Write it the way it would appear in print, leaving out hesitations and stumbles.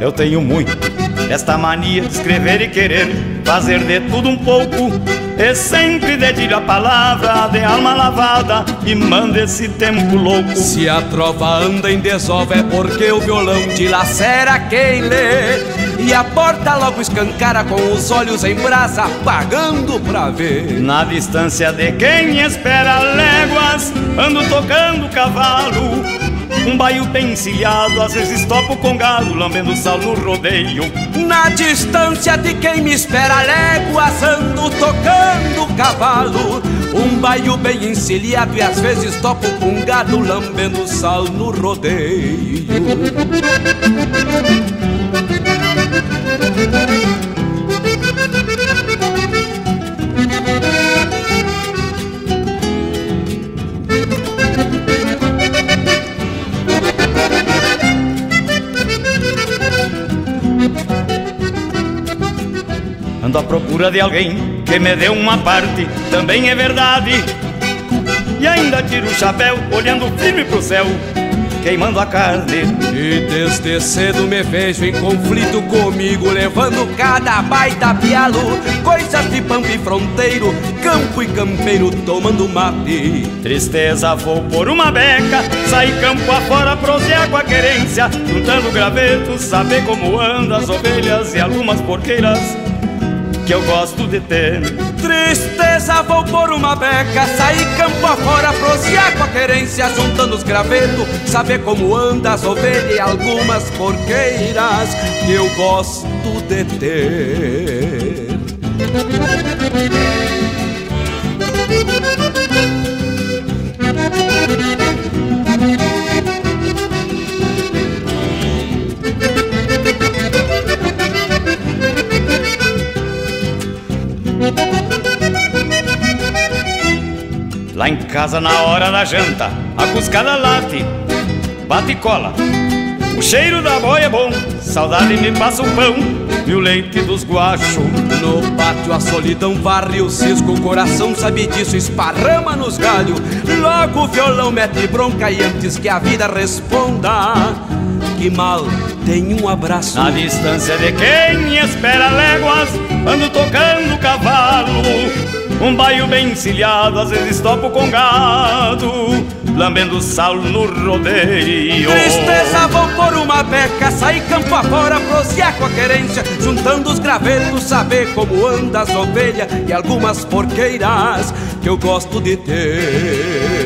Eu tenho muito esta mania de escrever e querer fazer de tudo um pouco. E sempre dedilho a palavra de alma lavada e manda esse tempo louco. Se a trova anda em desova é porque o violão dilacera quem lê, e a porta logo escancara com os olhos em brasa pagando pra ver. Na distância de quem espera léguas ando tocando cavalo, um baio bem encilhado, às vezes topo com galo, lambendo sal no rodeio. Na distância de quem me espera léguas ando tocando cavalo, um baio bem encilhado e às vezes topo com galo, lambendo sal no rodeio. Ando à procura de alguém que me dê uma parte, também é verdade. E ainda tiro o chapéu, olhando firme pro céu, queimando a carne. E desde cedo me vejo em conflito comigo, levando cada baita pialo, coisas de pampa e fronteiro, campo e campeiro tomando mate. Tristeza vou por uma beca, sair campo afora, prosear com a querência, juntando gravetos, saber como andam as ovelhas e algumas porqueiras que eu gosto de ter. Tristeza, vou por uma beca, sair campo afora, prosear com a querência, juntando os gravetos, saber como anda as ovelhas e algumas porqueiras que eu gosto de ter. Lá em casa na hora da janta a cuscada late, bate e cola, o cheiro da boia é bom, saudade me passa o pão e o leite dos guacho. No pátio a solidão varre o cisco, o coração sabe disso, esparrama nos galhos. Logo o violão mete bronca e antes que a vida responda, que mal tem um abraço. Na distância de quem espera léguas ando tocando cavalo, um baio bem encilhado, às vezes topo com gado, lambendo sal no rodeio. Tristeza, vou por uma beca, sair campo afora, prosear com a querência, juntando os gravetos, saber como anda as ovelhas e algumas porqueiras que eu gosto de ter.